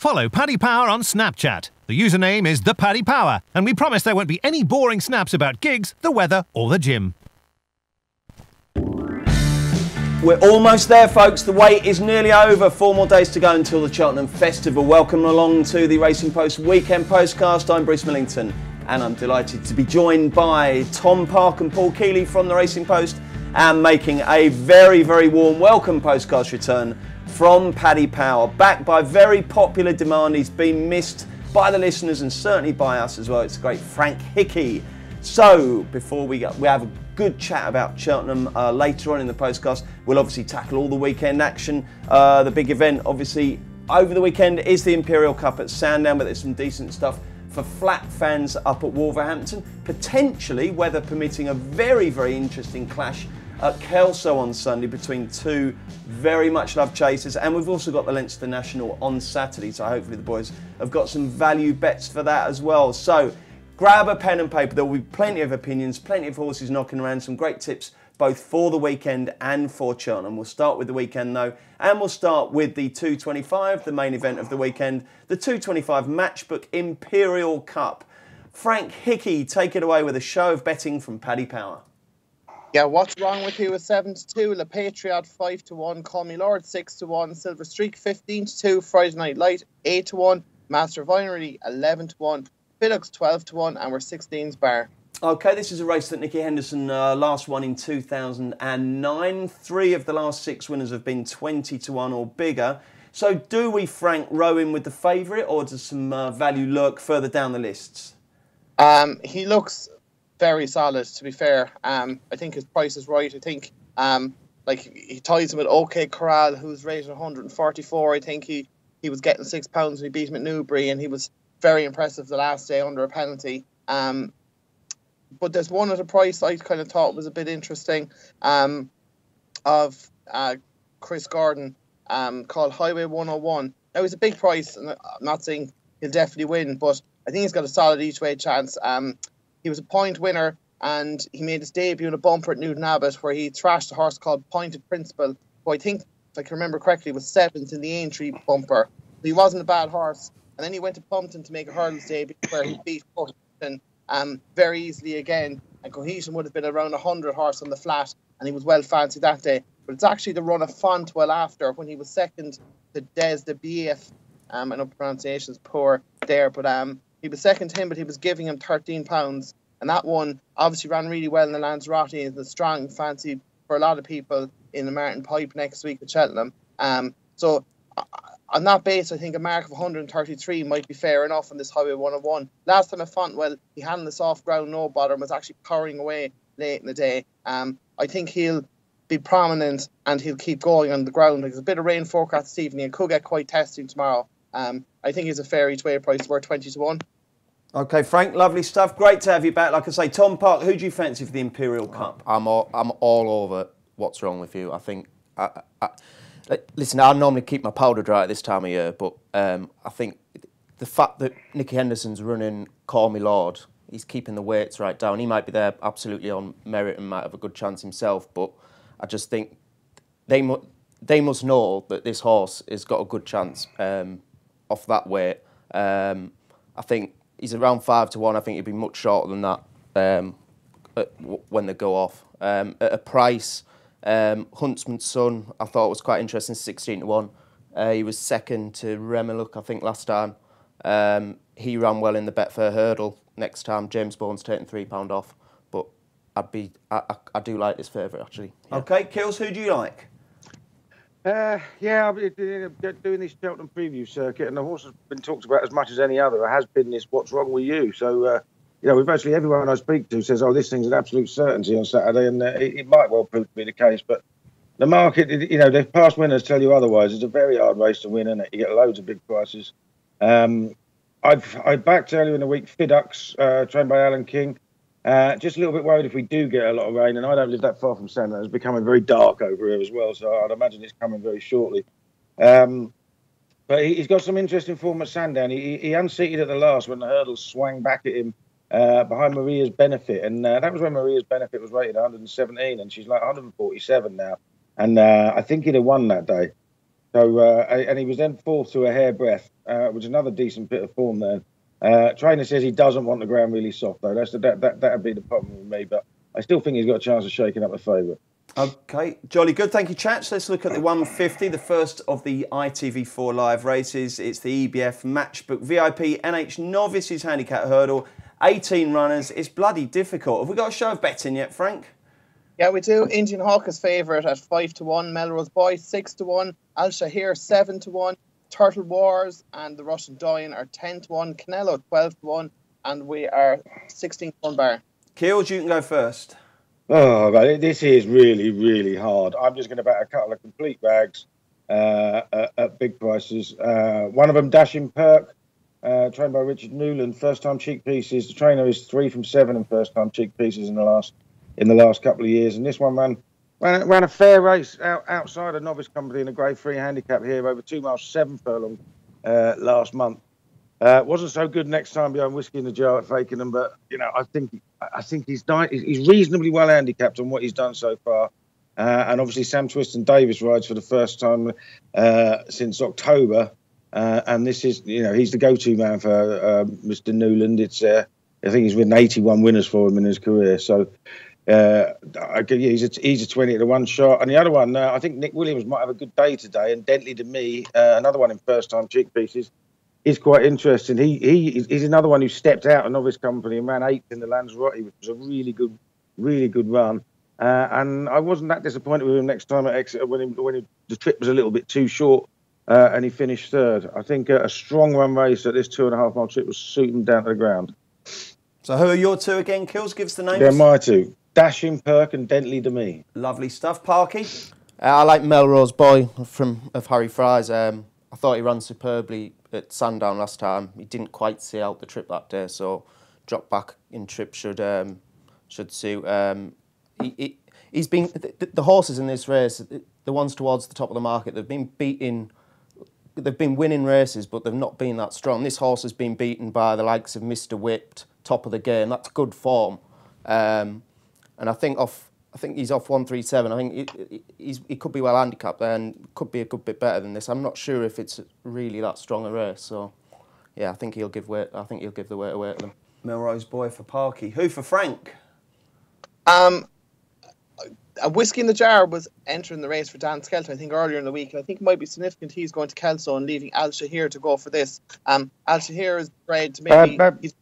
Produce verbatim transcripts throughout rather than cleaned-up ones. Follow Paddy Power on Snapchat. The username is The Paddy Power, and we promise there won't be any boring snaps about gigs, the weather, or the gym. We're almost there, folks. The wait is nearly over. Four more days to go until the Cheltenham Festival. Welcome along to the Racing Post Weekend Postcast. I'm Bruce Millington, and I'm delighted to be joined by Tom Park and Paul Keeley from the Racing Post, and making a very, very warm welcome postcast return from Paddy Power. Backed by very popular demand. He's been missed by the listeners and certainly by us as well. It's the great Frank Hickey. So, before we go, we have a good chat about Cheltenham uh, later on in the postcast. We'll obviously tackle all the weekend action. Uh, the big event, obviously, over the weekend is the Imperial Cup at Sandown, but there's some decent stuff for flat fans up at Wolverhampton. Potentially, weather permitting, a very, very interesting clash at Kelso on Sunday between two very much loved chasers. And we've also got the Leinster National on Saturday, so hopefully the boys have got some value bets for that as well. So, grab a pen and paper. There will be plenty of opinions, plenty of horses knocking around, some great tips both for the weekend and for Cheltenham. We'll start with the weekend though, and we'll start with the two twenty-five, the main event of the weekend, the two twenty-five Matchbook Imperial Cup. Frank Hickey, take it away with a show of betting from Paddy Power. Yeah, what's wrong with you with seven to two, Le Patriot five to one, Call Me Lord six to one, Silver Streak fifteen to two, Friday Night Light eight to one, Master of Vinery eleven to one, Phillips twelve to one, and we're sixteens bar. Okay, this is a race that Nicky Henderson uh, last won in two thousand nine. Three of the last six winners have been twenty to one or bigger. So do we, Frank, row in with the favourite, or does some uh, value lurk further down the lists? Um, he looks very solid, to be fair. Um, I think his price is right. I think um, like he ties him with OK Corral, who's rated one hundred and forty-four. I think he, he was getting six pounds when he beat him at Newbury, and he was very impressive the last day under a penalty. Um, but there's one at a price I kind of thought was a bit interesting um, of uh, Chris Gordon um, called Highway one oh one. Now, it's a big price, and I'm not saying he'll definitely win, but I think he's got a solid each-way chance. Um, he was a point winner, and he made his debut in a bumper at Newton Abbott where he thrashed a horse called Pointed Principle, who I think, if I can remember correctly, was seventh in the entry bumper. He wasn't a bad horse. And then he went to Plumpton to make a hurdles debut where he beat Cohesion um, very easily again. And Cohesion would have been around one hundred horse on the flat, and he was well fancied that day. But it's actually the run of Fontwell after, when he was second to Des de B F. Um, I know pronunciation's poor there, but um, he was second to him, but he was giving him thirteen pounds. And that one obviously ran really well in the Lanzarote, and is a strong fancy for a lot of people in the Martin Pipe next week at Cheltenham. Um, so... Uh, On that base, I think a mark of one hundred and thirty-three might be fair enough on this Highway one oh one. Last time at Fontwell, he handled the soft ground, no bother, and was actually powering away late in the day. Um, I think he'll be prominent and he'll keep going on the ground. There's a bit of rain forecast this evening and could get quite testing tomorrow. Um, I think he's a fair each way price, worth twenty to one. Okay, Frank, lovely stuff. Great to have you back. Like I say, Tom Park, who do you fancy for the Imperial Cup? I'm all, I'm all over what's wrong with you. I think... I, I, Listen, I normally keep my powder dry at this time of year, but um, I think the fact that Nicky Henderson's running Call Me Lord, he's keeping the weights right down. He might be there absolutely on merit and might have a good chance himself, but I just think they, mu they must know that this horse has got a good chance um, off that weight. Um, I think he's around five to one. I think he'd be much shorter than that um, at w when they go off. Um, at a price... Um, Huntsman's Son, I thought was quite interesting, sixteen to one. Uh, he was second to Remeluk, I think, last time. Um, he ran well in the Betfair Hurdle. Next time, James Bourne's taking three pound off. But I'd be, I, I, I do like this favourite actually. Yeah. Okay, Kills, who do you like? Uh, yeah, I've been doing this Cheltenham preview circuit, and the horse has been talked about as much as any other. It has been this "What's wrong with you?" So. Uh, You know, virtually everyone I speak to says, oh, this thing's an absolute certainty on Saturday, and uh, it, it might well prove to be the case. But the market, it, you know, the past winners tell you otherwise. It's a very hard race to win, isn't it? You get loads of big prices. Um, I've, I backed earlier in the week Fidux, uh, trained by Alan King. Uh, just a little bit worried if we do get a lot of rain, and I don't live that far from Sandown. It's becoming very dark over here as well, so I'd imagine it's coming very shortly. Um, but he, he's got some interesting form at Sandown. He, he unseated at the last when the hurdles swang back at him. Uh, behind Maria's Benefit, and uh, that was when Maria's Benefit was rated one hundred and seventeen, and she's like one hundred and forty-seven now, and uh, I think he'd have won that day. So uh, and he was then fourth to a hairbreadth, uh, which is another decent bit of form there. Uh, trainer says he doesn't want the ground really soft, though. That's the, that that that'd be the problem with me, but I still think he's got a chance of shaking up the favourite. Okay, jolly good. Thank you, chaps. Let's look at the one fifty, the first of the I T V four live races. It's the E B F Matchbook V I P N H Novices Handicap Hurdle. eighteen runners. It's bloody difficult. Have we got a show of betting yet, Frank? Yeah, we do. Indian Hawker's favourite at five to one. Melrose Boy, six to one. Al Shahir, seven to one. Turtle Wars and the Russian Dion are ten to one. Canelo, twelve to one. And we are sixteen to one bar. Keels, you can go first. Oh, but this is really, really hard. I'm just going to bet a couple of complete bags uh, at, at big prices. Uh, one of them, Dashing Perk, uh, trained by Richard Newland. First-time cheek pieces. The trainer is three from seven and first-time cheek pieces in the last in the last couple of years. And this one ran ran, ran a fair race out, outside a novice company in a Grade Three handicap here over two miles seven furlong uh, last month. Uh, wasn't so good next time behind Whiskey in the Jar at Fakenham, but you know I think I think he's he's reasonably well handicapped on what he's done so far, uh, and obviously Sam Twiston Davis rides for the first time uh, since October, uh, and this is you know he's the go-to man for uh, Mister Newland. It's uh, I think he's written eighty-one winners for him in his career, so uh, I give you he's a, he's a twenty to one shot, and the other one uh, I think Nick Williams might have a good day today, and Dentley to me uh, another one in first-time cheek pieces. He's quite interesting. He he he's another one who stepped out of novice company and ran eighth in the Lanzarote, which was a really good, really good run. Uh, and I wasn't that disappointed with him next time at Exeter when, him, when him, the trip was a little bit too short uh, and he finished third. I think a, a strong run race at this two and a half mile trip was suit him down to the ground. So who are your two again, Kills? Give us the names. They're my two. Dashing Perk and Dentley to me. Lovely stuff. Parky? Uh, I like Melrose Boy from of Harry Fry's. Um, I thought he ran superbly at Sandown last time. He didn't quite see out the trip that day, so drop back in trip should um, should suit. Um, he, he, he's been the, the horses in this race, the ones towards the top of the market. They've been beating, they've been winning races, but they've not been that strong. This horse has been beaten by the likes of Mister Whipped, top of the game. That's good form, um, and I think off. I think he's off one three seven. I think he, he's, he could be well handicapped there and could be a good bit better than this. I'm not sure if it's really that strong a race. So, yeah, I think he'll give weight. I think he'll give the weight away to them. Melrose Boy for Parky. Who for Frank? Um, a Whiskey in the Jar was entering the race for Dan Skelton, I think, earlier in the week. And I think it might be significant he's going to Kelso and leaving Al Shahir to go for this. Um, Al Shahir is bred to maybe... Uh, he's,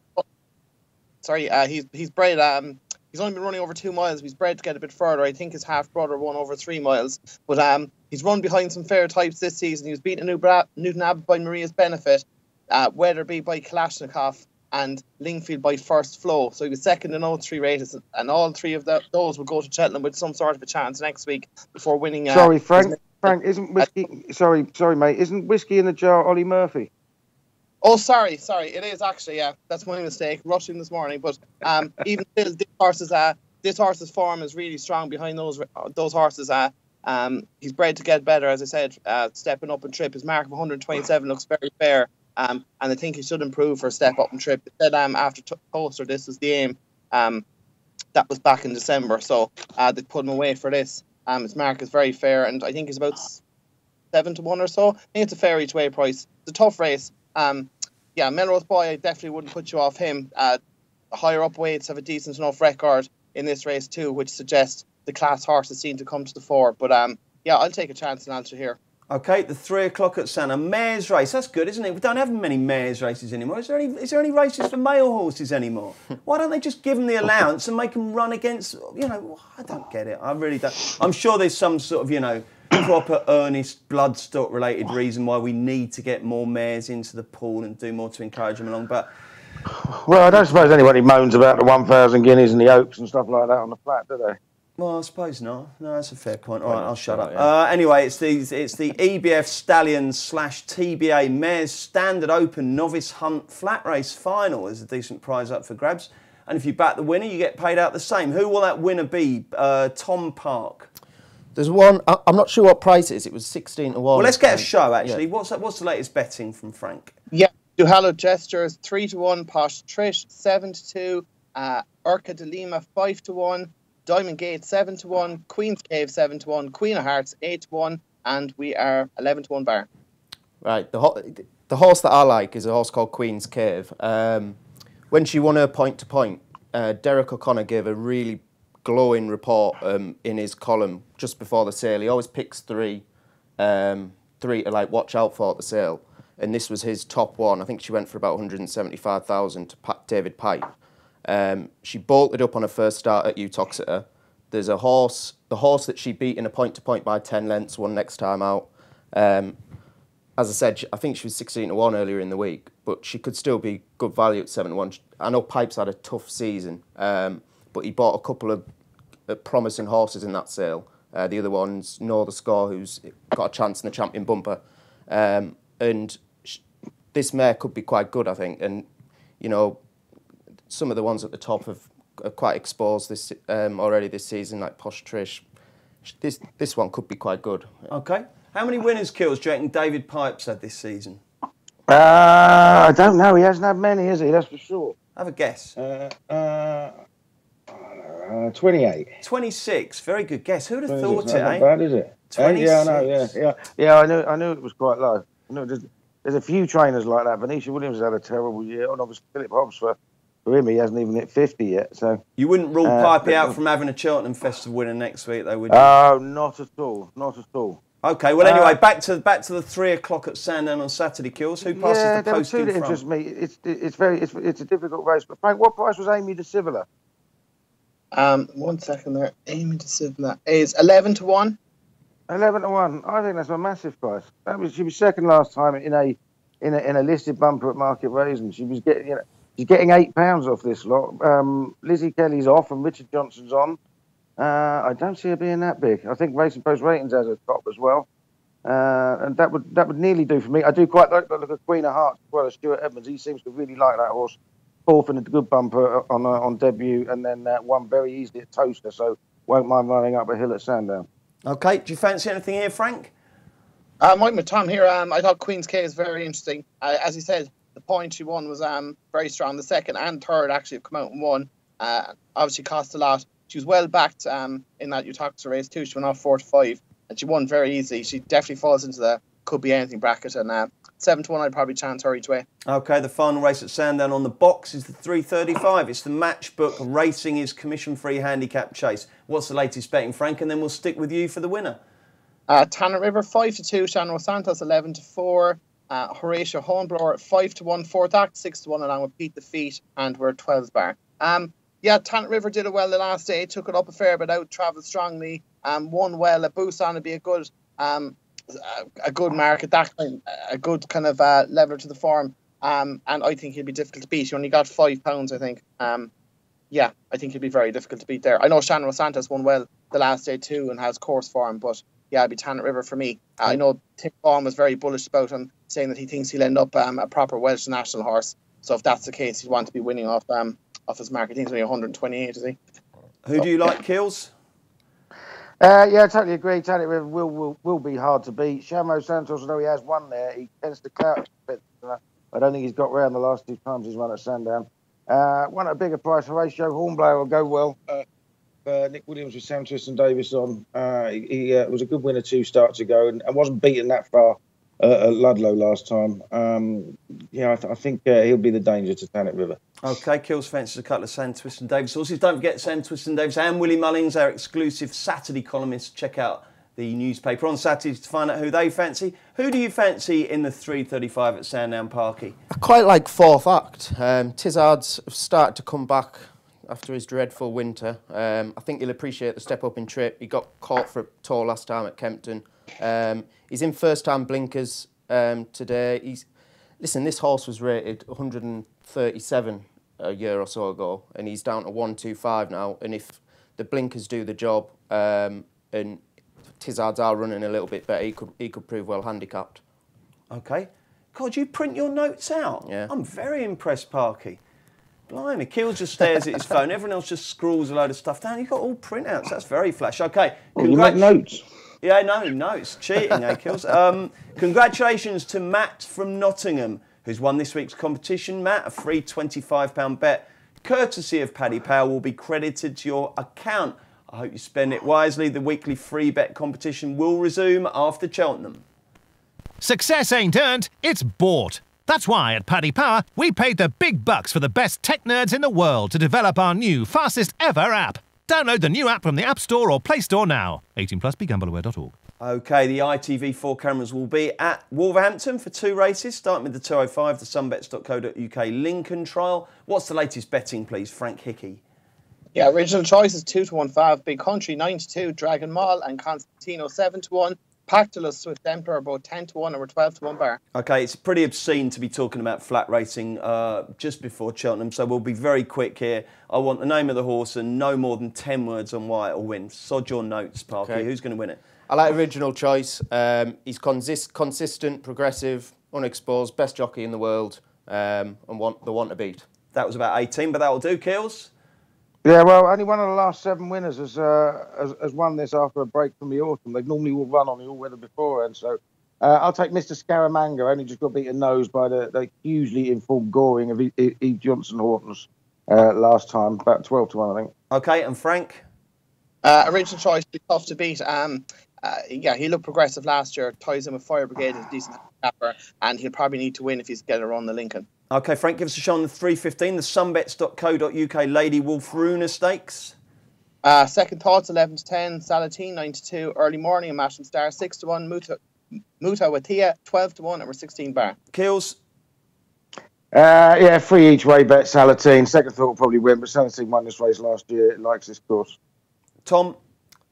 sorry, uh, he's, he's bred... Um, He's only been running over two miles. He's bred to get a bit further. I think his half-brother won over three miles. But um, he's run behind some fair types this season. He was beaten at Newton Abbott by Maria's Benefit, uh, Weatherby by Kalashnikov, and Lingfield by First Flow. So he was second in all three races, and all three of the, those will go to Cheltenham with some sort of a chance next week before winning. Uh, sorry, Frank. Frank, isn't Whiskey... Uh, sorry, sorry, mate. Isn't Whiskey in the Jar Ollie Murphy? Oh, sorry, sorry. It is actually, yeah. That's my mistake. Rushing this morning, but um, even still, this horse's uh, this horse's form is really strong behind those those horses. Uh, um, he's bred to get better, as I said. Uh, stepping up and trip. His mark of one twenty-seven looks very fair. Um, and I think he should improve for a step up and trip. It said um after Coaster, this was the aim. Um, that was back in December, so uh, they put him away for this. Um, his mark is very fair, and I think he's about seven to one or so. I think it's a fair each way price. It's a tough race. Um, yeah, Melrose Boy, I definitely wouldn't put you off him. Uh, higher up weights have a decent enough record in this race too, which suggests the class horses seem to come to the fore. But um, yeah, I'll take a chance and answer here. Okay, the three o'clock at Santa mares race. That's good, isn't it? We don't have many mares races anymore. Is there any? Is there any races for male horses anymore? Why don't they just give them the allowance and make them run against? You know, I don't get it. I really don't. I'm sure there's some sort of you know. proper, earnest, bloodstock-related reason why we need to get more mares into the pool and do more to encourage them along. But well, I don't suppose anybody moans about the one thousand guineas and the oaks and stuff like that on the flat, do they? Well, I suppose not. No, that's a fair point. All right, I'll shut up. Uh, anyway, it's the it's the E B F Stallions slash T B A Mares Standard Open Novice Hunt Flat Race Final is a decent prize up for grabs. And if you back the winner, you get paid out the same. Who will that winner be? Uh, Tom Park. There's one, I'm not sure what price it is, it was sixteen to one. Well, let's get a show, actually. Yeah. What's, that, what's the latest betting from Frank? Yeah, Duhallo Gestures, three to one, Posh Trish, seven to two, uh, Urca de Lima, five to one, Diamond Gate, seven to one, Queen's Cave, seven to one, Queen of Hearts, eight to one, and we are eleven to one bar. Right. The, ho the horse that I like is a horse called Queen's Cave. Um, when she won her point-to-point, -point, uh, Derek O'Connor gave a really glowing report um, in his column just before the sale. He always picks three, um, three to like watch out for at the sale, and this was his top one. I think she went for about one hundred seventy-five thousand to Pat David Pipe. Um, she bolted up on her first start at Utoxeter. There's a horse, the horse that she beat in a point-to-point -point by ten lengths, won next time out. Um, as I said, I think she was sixteen to one earlier in the week, but she could still be good value at seven to one. I know Pipe's had a tough season, um, but he bought a couple of uh, promising horses in that sale. Uh, the other one's Know the Score, who's got a chance in the champion bumper. Um, and she, this mare could be quite good, I think. And, you know, some of the ones at the top have are quite exposed this um, already this season, like Posh Trish. This this one could be quite good. Okay. How many winners' kills do you reckon David Pipes had this season? Uh, I don't know. He hasn't had many, has he? That's for sure. Have a guess. Uh, uh, uh, twenty-eight. twenty-six. Very good guess. Who'd have thought it, eh? Not bad, is it? twenty-six. Yeah, I know, yeah, yeah. Yeah, I knew, I knew it was quite low. I knew was, there's a few trainers like that. Venetia Williams had a terrible year, and obviously Philip Hobbs for... For him, he hasn't even hit fifty yet. So you wouldn't rule uh, Pipey out from having a Cheltenham Festival winner next week, though, would you? Oh, uh, not at all, not at all. Okay, well, anyway, uh, back to back to the three o'clock at Sandown on Saturday. Kills who passes yeah, the post in front? Yeah, that interests me. It's it's very it's it's a difficult race. But Frank, what price was Amy de Civilla? Um, one second there. Amy de Civilla is eleven to one. Eleven to one. I think that's a massive price. That was she was second last time in a in a in a listed bumper at Market Raisins. She was getting you know. She's getting eight pounds off this lot. Um, Lizzie Kelly's off and Richard Johnson's on. Uh, I don't see her being that big. I think Racing Post Ratings has a top as well, uh, and that would that would nearly do for me. I do quite like the look of Queen of Hearts as well as Stuart Edmonds. He seems to really like that horse. Fourth in a good bumper on uh, on debut, and then uh, won very easily at Toaster. So won't mind running up a hill at Sandown. Okay. Do you fancy anything here, Frank? I'm um, with Tom here. Um, I thought Queen's K is very interesting, uh, as he said. The point she won was um, very strong. The second and third actually have come out and won. Uh, obviously cost a lot. She was well backed um, in that Utoxeter race too. She went off four to five and she won very easy. She definitely falls into the could be anything bracket, and uh, seven to one I'd probably chance her each way. Okay, the final race at Sandown on the box is the three thirty-five. It's the Matchbook Racing is commission-free handicap chase. What's the latest betting, Frank? And then we'll stick with you for the winner. Uh, Tanner River five to two. Shan Ros Santos eleven to four. Uh, Horatio Hornblower at five to one, fourth act, six to one, along with Beat the Feet, and we're at twelve bar. Um, yeah, Tant River did it well the last day, took it up a fair bit out, travelled strongly, um, won well. A Busan would be a good um, a good mark at that time, a good kind of uh, leveller to the form, um, and I think he'll be difficult to beat. He only got five pounds, I think. Um, yeah, I think he'll be very difficult to beat there. I know Shan Ros Santos won well the last day too and has course form, but yeah, it'd be Tannet River for me. Uh, I know Tim Baum was very bullish about him, saying that he thinks he'll end up um, a proper Welsh national horse. So if that's the case, he'd want to be winning off um, off his market. I think he's only one hundred twenty-eight, is he? Who so, do you like, yeah. Kills? Uh, yeah, I totally agree. Tannet River will, will will be hard to beat. Shamo Santos, although he has one there, he tends to crouch a bit. I don't think he's got round the last two times he's run at Sandown. Uh, one at a bigger price, Horatio Hornblower will go well. Uh, Uh, Nick Williams with Sam Twiston Davis on. Uh, he he uh, was a good winner two starts ago and, and wasn't beaten that far uh, at Ludlow last time. Um, yeah, I, th I think uh, he'll be the danger to Tannet River. Okay, Kills fancies a couple of Sam Twiston Davis horses. Don't forget Sam Twiston Davis and Willie Mullings, our exclusive Saturday columnists. Check out the newspaper on Saturdays to find out who they fancy. Who do you fancy in the three thirty-five at Sandown, Parky? I quite like fourth act. Um, Tizard's started to come back after his dreadful winter. Um, I think he'll appreciate the step up in trip. He got caught for a tour last time at Kempton. Um, he's in first-time blinkers um, today. He's listen, this horse was rated one hundred thirty-seven a year or so ago, and he's down to one twenty-five now. And if the blinkers do the job, um, and Tizards are running a little bit better, he could, he could prove well handicapped. Okay. God, you print your notes out? Yeah. I'm very impressed, Parky. Blimey, Keels just stares at his phone. Everyone else just scrawls a load of stuff down. You've got all printouts. That's very flash. Okay. Well, you make notes. Yeah, no, notes. Cheating, eh, Keels? Um, congratulations to Matt from Nottingham, who's won this week's competition. Matt, a free twenty-five pound bet, courtesy of Paddy Power, will be credited to your account. I hope you spend it wisely. The weekly free bet competition will resume after Cheltenham. Success ain't earned, it's bought. That's why at Paddy Power, we paid the big bucks for the best tech nerds in the world to develop our new, fastest ever app. Download the new app from the App Store or Play Store now. eighteen plus, be gamble aware dot org. OK, the I T V four cameras will be at Wolverhampton for two races, starting with the two oh five, the sunbets dot co dot U K Lincoln trial. What's the latest betting, please, Frank Hickey? Yeah, original choices two to one five, Big Country nine to two, Dragon Mall and Constantino seven to one. Pactolus, Swift Emperor, about ten to one or twelve to one bar. OK, it's pretty obscene to be talking about flat racing uh, just before Cheltenham, so we'll be very quick here. I want the name of the horse and no more than ten words on why it'll win. Sod your notes, Parky. Okay. Who's going to win it? I like original choice. Um, he's consist consistent, progressive, unexposed, best jockey in the world, um, and want the one to beat. That was about eighteen, but that'll do, Keels. Yeah, well, only one of the last seven winners has, uh, has, has won this after a break from the autumn. They've normally all run on the all-weather before, and so uh, I'll take Mister Scaramanga, only just got beaten nose by the, the hugely informed goring of E. e, e Johnson Horton's uh, last time, about twelve to one, I think. OK, and Frank? Uh, original choice, tough to beat. Um, uh, yeah, he looked progressive last year, ties in with Fire Brigade as a decent capper, and he'll probably need to win if he's getting around the Lincoln. OK, Frank, give us a show on the three fifteen, the sunbets dot co dot U K Lady Wolf Runa Stakes. Uh, second Thoughts, eleven to ten, Salatine, nine to two, Early Morning, and Mashing Star, six to one, Muta, Muta Watia, twelve to one, over sixteen bar. Keels? Uh, yeah, free each way bet, Salatine. Second Thought will probably win, but Salatine won this race last year. It likes this course. Tom?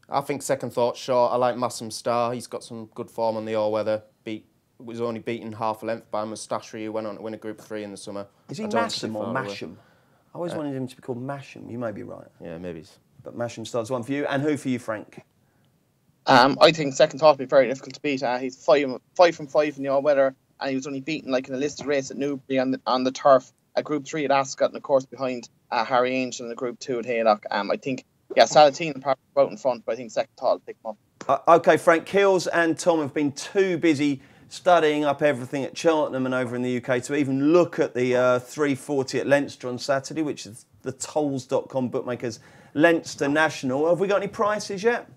I think Second Thought, sure. I like Mashing Star. He's got some good form on the all-weather beat. Was only beaten half a length by Mustachary, who went on to win a Group Three in the summer. Is he Masham or Masham? I always uh, wanted him to be called Masham. You may be right. Yeah, maybe. But Masham starts one for you. And who for you, Frank? Um, I think Second Thought would be very difficult to beat. Uh, he's five, five from five in the all weather, and he was only beaten like in a listed race at Newbury on the, on the turf, a Group Three at Ascot, and of course behind uh, Harry Angel in a Group Two at Haylock. Um, I think yeah, Salatine probably out in front, but I think Second Thought will pick him up. Uh, okay, Frank. Keels and Tom have been too busy studying up everything at Cheltenham and over in the U K to even look at the uh, three forty at Leinster on Saturday, which is the tolls dot com bookmakers Leinster National. Have we got any prices yet?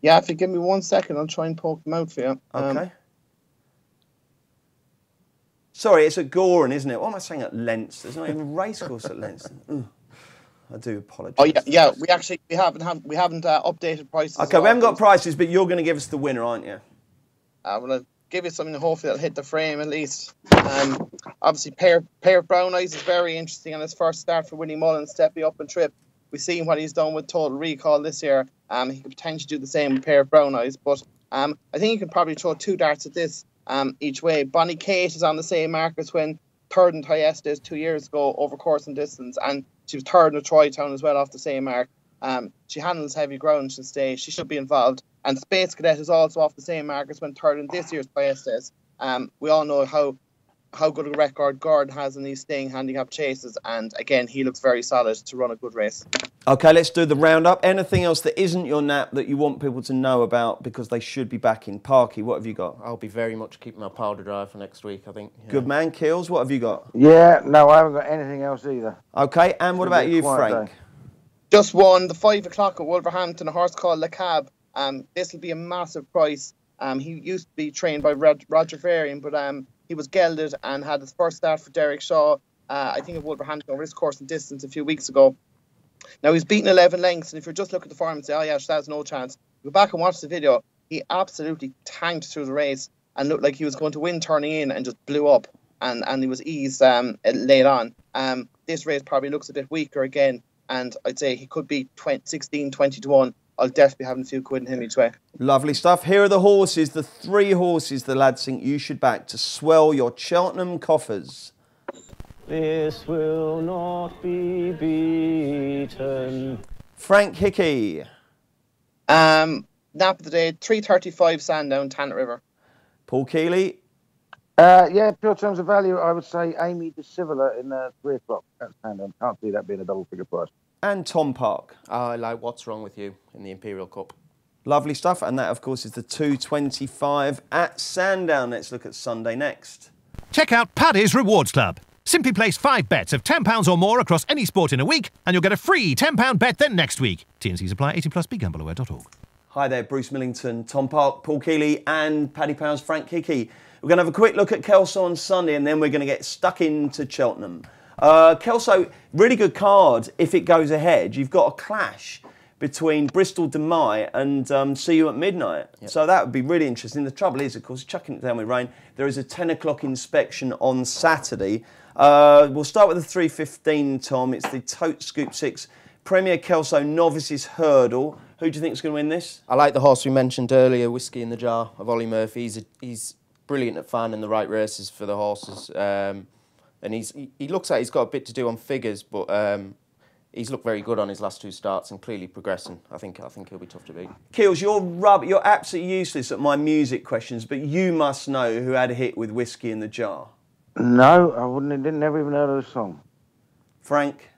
Yeah, if you give me one second, I'll try and poke them out for you. Okay. Um, Sorry, it's at Goring, isn't it? What am I saying at Leinster? There's not even a racecourse at Leinster. Ugh. I do apologise. Oh yeah, yeah. We actually we haven't have, we haven't uh, updated prices. Okay, we haven't got prices, but you're going to give us the winner, aren't you? Uh, well. I've give you something, hopefully that'll hit the frame at least. Um, obviously, pair, pair of Brown Eyes is very interesting on his first start for Willie Mullins, stepping up and trip. We've seen what he's done with Total Recall this year. Um, he could potentially do the same with Pair of Brown Eyes, but um, I think you can probably throw two darts at this um, each way. Bonnie Kate is on the same mark as when third in Tiestes two years ago over course and distance, and she was third in Troytown as well off the same mark. Um, she handles heavy ground, she'll stay. She should be involved. And Space Cadet is also off the same mark as when third in this year's Tiestes. Um, we all know how how good a record Gordon has in these staying handicap chases, and again, he looks very solid to run a good race. OK, let's do the roundup. Anything else that isn't your nap that you want people to know about because they should be back in? Parky, what have you got? I'll be very much keeping my powder dry for next week, I think. Yeah. Good man. Keels, what have you got? Yeah, no, I haven't got anything else either. OK, and what about you, Frank? Day. Just won the five o'clock at Wolverhampton, a horse called Le Cab. Um, this will be a massive price. Um, he used to be trained by Rod Roger Varian, but um, he was gelded and had his first start for Derek Shaw, uh, I think at Wolverhampton over this course and distance a few weeks ago. Now he's beaten eleven lengths, and if you're just looking at the form and say, oh yeah, that's no chance, go back and watch the video. He absolutely tanked through the race and looked like he was going to win turning in and just blew up, and, and he was eased um, late on. Um, this race probably looks a bit weaker again, and I'd say he could be sixteen, twenty to one. I'll definitely be having a few quid in him each way. Lovely stuff. Here are the horses, the three horses the lads think you should back to swell your Cheltenham coffers. This will not be beaten. Frank Hickey. Um, nap of the day, three thirty-five Sandown, Tannet River. Paul Keeley. Uh, yeah, pure terms of value, I would say Amy de Civilla in uh, three o'clock. That's Sandown. Can't see that being a double-figure price. And Tom Park. I like What's Wrong With You in the Imperial Cup. Lovely stuff. And that, of course, is the two twenty-five at Sandown. Let's look at Sunday next. Check out Paddy's Rewards Club. Simply place five bets of ten pounds or more across any sport in a week, and you'll get a free ten pound bet then next week. T and C Supply, eighteen plus, be gamble aware dot org. Hi there, Bruce Millington, Tom Park, Paul Keeley and Paddy Power's Frank Hickey. We're going to have a quick look at Kelso on Sunday and then we're going to get stuck into Cheltenham. Uh, Kelso, really good card if it goes ahead. You've got a clash between Bristol Demai and um, See You at Midnight. Yep. So that would be really interesting. The trouble is, of course, chucking it down with rain, there is a ten o'clock inspection on Saturday. Uh, we'll start with the three fifteen, Tom. It's the Tote Scoop six. Premier Kelso Novices Hurdle. Who do you think is going to win this? I like the horse we mentioned earlier, Whiskey in the Jar of Ollie Murphy. He's, a, he's brilliant at finding the right races for the horses. Um, and he's, he, he looks like he's got a bit to do on figures, but um, he's looked very good on his last two starts and clearly progressing. I think, I think he'll be tough to beat. Keels, you're, rub you're absolutely useless at my music questions, but you must know who had a hit with Whiskey in the Jar. No, I wouldn't. I didn't ever even heard of the song. Frank?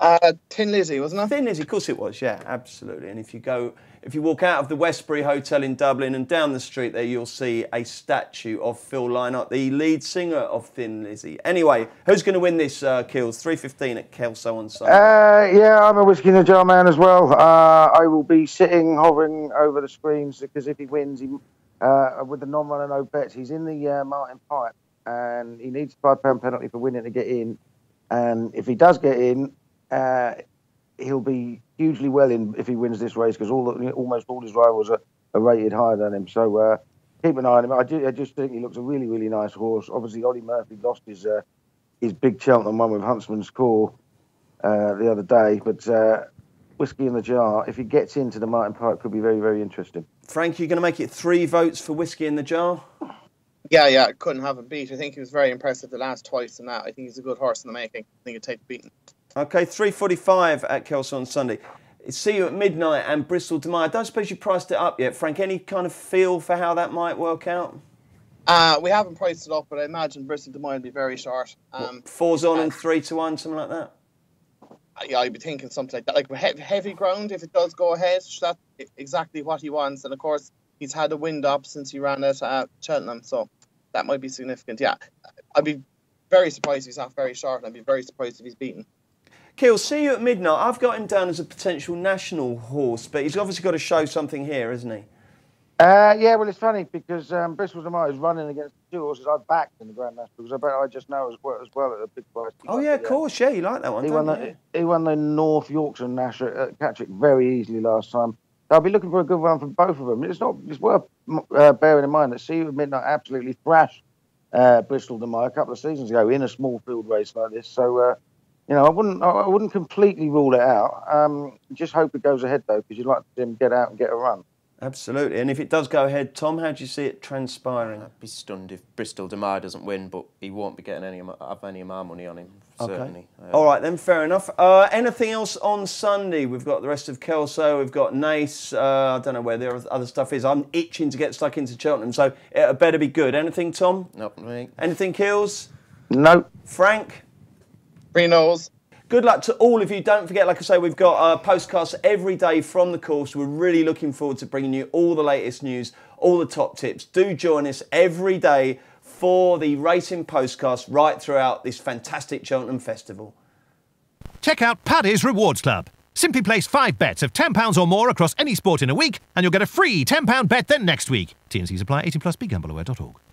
Uh, Tin Lizzy, wasn't it? Tin Lizzy, of course it was, yeah, absolutely. And if you go, if you walk out of the Westbury Hotel in Dublin and down the street there, you'll see a statue of Phil Lynott, the lead singer of Tin Lizzy. Anyway, who's going to win this, uh, Keels? three fifteen at Kelso on Sunday. Uh, yeah, I'm a Whiskey in the Jar man as well. Uh, I will be sitting, hovering over the screens, because if he wins, he, uh, with the non-run and no bets, he's in the uh, Martin Pipe, and he needs a five pound penalty for winning to get in. And if he does get in, Uh, he'll be hugely well in if he wins this race, because all the, almost all his rivals are, are rated higher than him. So uh, keep an eye on him. I, do, I just think he looks a really, really nice horse. Obviously, Ollie Murphy lost his uh, his big Cheltenham one with Huntsman's Call uh, the other day. But uh, Whiskey in the Jar, if he gets into the Martin Pipe, could be very, very interesting. Frank, you're going to make it three votes for Whiskey in the Jar? Yeah, yeah, couldn't have a beat. I think he was very impressive the last twice in that. I think he's a good horse in the making. I think he'd take the beating. Okay, three forty-five at Kelso on Sunday. See You at Midnight and Bristol Demai. I don't suppose you priced it up yet, Frank. Any kind of feel for how that might work out? Uh, we haven't priced it up, but I imagine Bristol Demai will be very short. Um, what, fours on uh, and three to one, something like that? Yeah, I'd be thinking something like that. Like he heavy ground, if it does go ahead, that's exactly what he wants. And, of course, he's had a wind up since he ran at uh, Cheltenham, so that might be significant. Yeah, I'd be very surprised if he's not very short, and I'd be very surprised if he's beaten. Keel, See You at Midnight. I've got him down as a potential national horse, but he's obviously got to show something here, isn't he? Uh, yeah, well, it's funny because um, Bristol Demai is running against two horses I backed in the Grand National, because I bet I just know as well, as well at the big price. Oh, yeah, of course, yeah, you like that one, he won the, he won the North Yorkshire National at Cattrick very easily last time. I'll be looking for a good one from both of them. It's not. It's worth uh, bearing in mind that See You at Midnight absolutely thrashed uh, Bristol Demai a couple of seasons ago in a small field race like this, so... Uh, You know, I wouldn't I wouldn't completely rule it out. Um, just hope it goes ahead, though, because you'd like to see him get out and get a run. Absolutely. And if it does go ahead, Tom, how do you see it transpiring? I'd be stunned if Bristol Demai doesn't win, but he won't be getting any of, any of my money on him, certainly. Okay. Uh, All right, then, fair enough. Uh, anything else on Sunday? We've got the rest of Kelso, we've got Nace. Uh, I don't know where the other stuff is. I'm itching to get stuck into Cheltenham, so it better be good. Anything, Tom? Not me. Anything, Keels? No. Frank? Reynolds. Good luck to all of you. Don't forget, like I say, we've got uh, postcasts every day from the course. We're really looking forward to bringing you all the latest news, all the top tips. Do join us every day for the Racing Postcast right throughout this fantastic Cheltenham Festival. Check out Paddy's Rewards Club. Simply place five bets of ten pounds or more across any sport in a week and you'll get a free ten pound bet then next week. T and C Supply, eighteen plus, be gamble aware dot org.